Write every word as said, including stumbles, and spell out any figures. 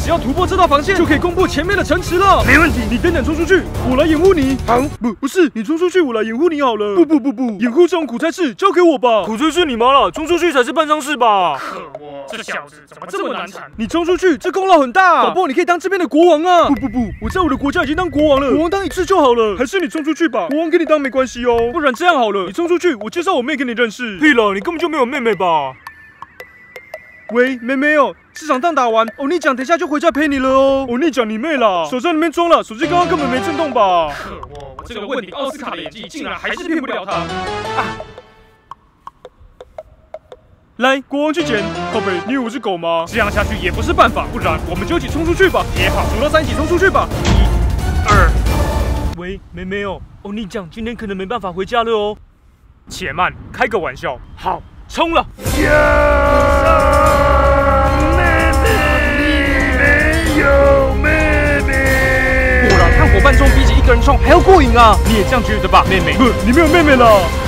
只要突破这道防线，就可以攻破前面的城池了。没问题，你等等冲出去，我来掩护你。好，不不是，你冲出去，我来掩护你好了。不不不不，掩护这种苦差事交给我吧。苦差事你妈了，冲出去才是办丧事吧。可恶，这小子怎么这么难缠？你冲出去，这功劳很大，搞不好你可以当这边的国王啊。不不不，我在我的国家已经当国王了，国王当一次就好了。还是你冲出去吧，国王给你当没关系哦。不然这样好了，你冲出去，我介绍我妹给你认识。屁了，你根本就没有妹妹吧？ 喂，妹妹哦，市场仗打完，欧尼酱等一下就回家陪你了哦。欧尼酱你妹啦，手在里面装了，手机刚刚根本没震动吧？可恶，我这个问题奥斯卡的演技竟然还是骗不了他。啊！来，国王去捡。靠北，你以为我是狗吗？这样下去也不是办法，不然我们就一起冲出去吧。也好，数到三一起冲出去吧。一、二。喂，妹妹哦，欧尼酱今天可能没办法回家了哦。且慢，开个玩笑。好，冲了。Yeah! 伙伴中比起一个人冲还要过瘾啊！你也这样觉得吧，妹妹？不，你没有妹妹了。